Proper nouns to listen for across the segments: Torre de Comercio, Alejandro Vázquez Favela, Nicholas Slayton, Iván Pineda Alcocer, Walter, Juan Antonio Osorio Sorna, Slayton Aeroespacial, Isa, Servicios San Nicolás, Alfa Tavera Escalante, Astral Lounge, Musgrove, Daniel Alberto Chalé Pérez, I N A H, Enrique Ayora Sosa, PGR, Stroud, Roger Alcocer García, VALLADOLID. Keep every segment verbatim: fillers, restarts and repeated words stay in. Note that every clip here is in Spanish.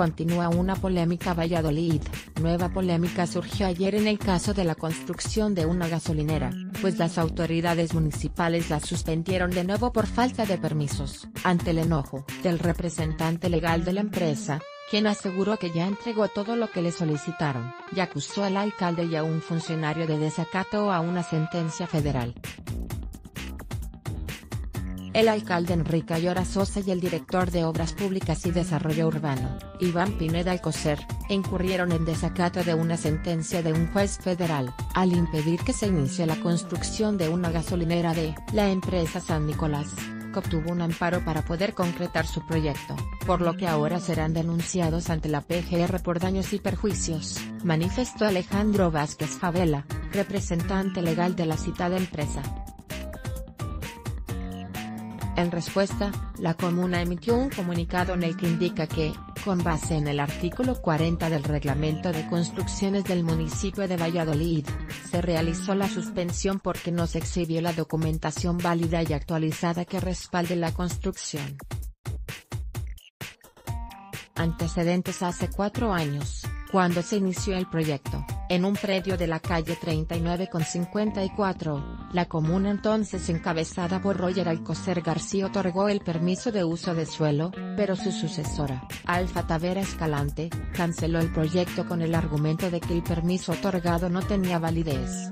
Continúa una polémica Valladolid. Nueva polémica surgió ayer en el caso de la construcción de una gasolinera, pues las autoridades municipales la suspendieron de nuevo por falta de permisos, ante el enojo del representante legal de la empresa, quien aseguró que ya entregó todo lo que le solicitaron, y acusó al alcalde y a un funcionario de desacato a una sentencia federal. El alcalde Enrique Ayora Sosa y el director de Obras Públicas y Desarrollo Urbano, Iván Pineda Alcocer, incurrieron en desacato de una sentencia de un juez federal, al impedir que se inicie la construcción de una gasolinera de la empresa San Nicolás, que obtuvo un amparo para poder concretar su proyecto, por lo que ahora serán denunciados ante la P G R por daños y perjuicios, manifestó Alejandro Vázquez Favela, representante legal de la citada empresa. En respuesta, la comuna emitió un comunicado en el que indica que, con base en el artículo cuarenta del Reglamento de Construcciones del municipio de Valladolid, se realizó la suspensión porque no se exhibió la documentación válida y actualizada que respalde la construcción. Antecedentes: hace cuatro años, cuando se inició el proyecto, en un predio de la calle treinta y nueve con cincuenta y cuatro, la comuna entonces encabezada por Roger Alcocer García otorgó el permiso de uso de suelo, pero su sucesora, Alfa Tavera Escalante, canceló el proyecto con el argumento de que el permiso otorgado no tenía validez.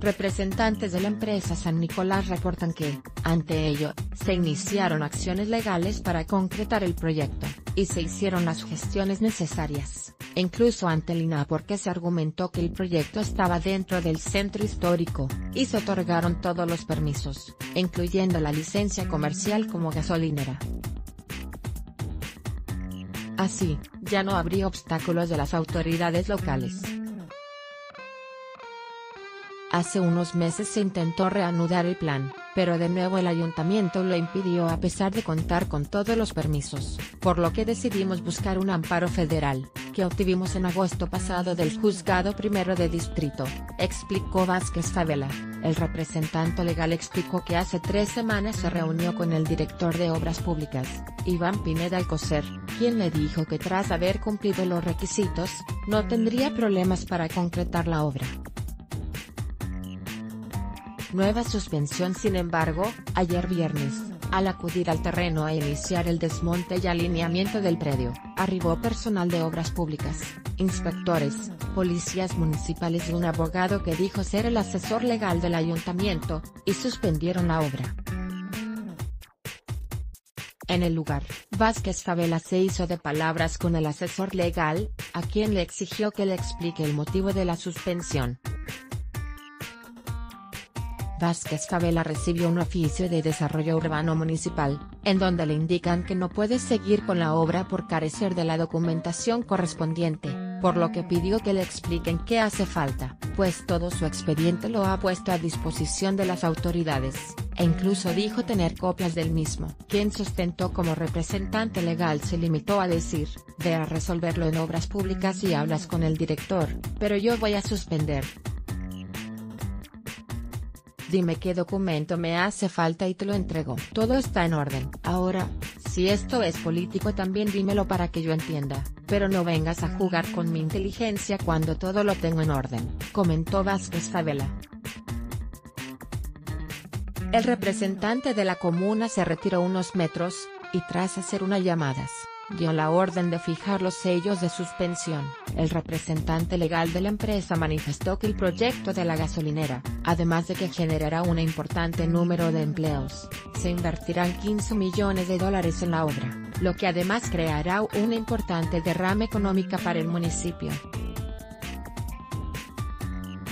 Representantes de la empresa San Nicolás reportan que, ante ello, se iniciaron acciones legales para concretar el proyecto, y se hicieron las gestiones necesarias, incluso ante el I N A H porque se argumentó que el proyecto estaba dentro del centro histórico, y se otorgaron todos los permisos, incluyendo la licencia comercial como gasolinera. Así, ya no habría obstáculos de las autoridades locales. Hace unos meses se intentó reanudar el plan, pero de nuevo el ayuntamiento lo impidió a pesar de contar con todos los permisos, por lo que decidimos buscar un amparo federal, que obtuvimos en agosto pasado del juzgado primero de distrito, explicó Vázquez Favela. El representante legal explicó que hace tres semanas se reunió con el director de Obras Públicas, Iván Pineda Alcocer, quien le dijo que tras haber cumplido los requisitos, no tendría problemas para concretar la obra. Nueva suspensión. Sin embargo, ayer viernes, al acudir al terreno a iniciar el desmonte y alineamiento del predio, arribó personal de Obras Públicas, inspectores, policías municipales y un abogado que dijo ser el asesor legal del ayuntamiento, y suspendieron la obra. En el lugar, Vázquez Favela se hizo de palabras con el asesor legal, a quien le exigió que le explique el motivo de la suspensión. Vázquez Favela recibió un oficio de Desarrollo Urbano Municipal, en donde le indican que no puede seguir con la obra por carecer de la documentación correspondiente, por lo que pidió que le expliquen qué hace falta, pues todo su expediente lo ha puesto a disposición de las autoridades, e incluso dijo tener copias del mismo. Quien sustentó como representante legal se limitó a decir, ve a resolverlo en Obras Públicas y hablas con el director, pero yo voy a suspender. Dime qué documento me hace falta y te lo entrego. Todo está en orden. Ahora, si esto es político también dímelo para que yo entienda, pero no vengas a jugar con mi inteligencia cuando todo lo tengo en orden, comentó Vázquez Favela. El representante de la comuna se retiró unos metros, y tras hacer unas llamadas, dio la orden de fijar los sellos de suspensión. El representante legal de la empresa manifestó que el proyecto de la gasolinera, además de que generará un importante número de empleos, se invertirán quince millones de dólares en la obra, lo que además creará una importante derrama económica para el municipio.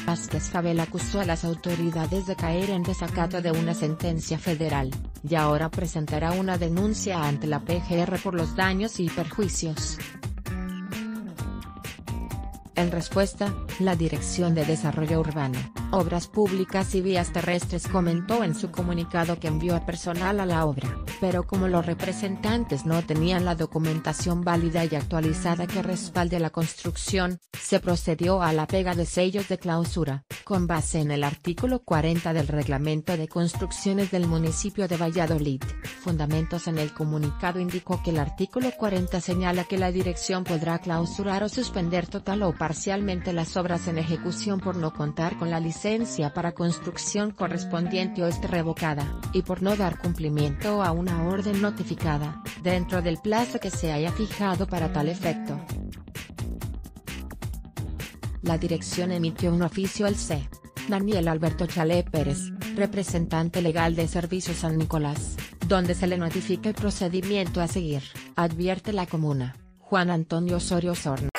Vázquez Favela acusó a las autoridades de caer en desacato de una sentencia federal, y ahora presentará una denuncia ante la P G R por los daños y perjuicios. En respuesta, la Dirección de Desarrollo Urbano, Obras Públicas y Vías Terrestres comentó en su comunicado que envió personal a la obra, pero como los representantes no tenían la documentación válida y actualizada que respalde la construcción, se procedió a la pega de sellos de clausura, con base en el artículo cuarenta del Reglamento de Construcciones del Municipio de Valladolid. Fundamentos: en el comunicado indicó que el artículo cuarenta señala que la dirección podrá clausurar o suspender total o parcialmente las obras en ejecución por no contar con la licencia para construcción correspondiente o estar revocada, y por no dar cumplimiento a una orden notificada, dentro del plazo que se haya fijado para tal efecto. La dirección emitió un oficio al C E. Daniel Alberto Chalé Pérez, representante legal de Servicios San Nicolás, donde se le notifica el procedimiento a seguir, advierte la comuna. Juan Antonio Osorio Sorna.